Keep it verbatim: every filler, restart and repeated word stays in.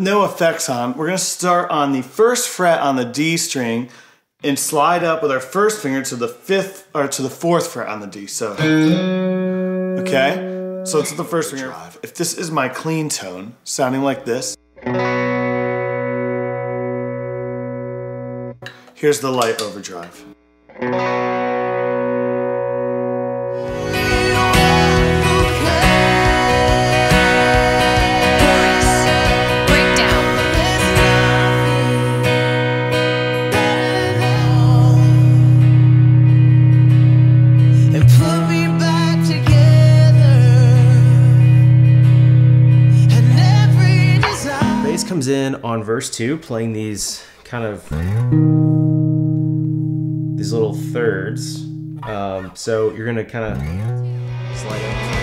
with no effects on, we're going to start on the first fret on the D string and slide up with our first finger to the fifth or to the fourth fret on the D. So, okay, so it's the first finger. If this is my clean tone, sounding like this. Here's the light overdrive. Comes in on verse two, playing these kind of these little thirds. Um, so you're gonna kind of slide up.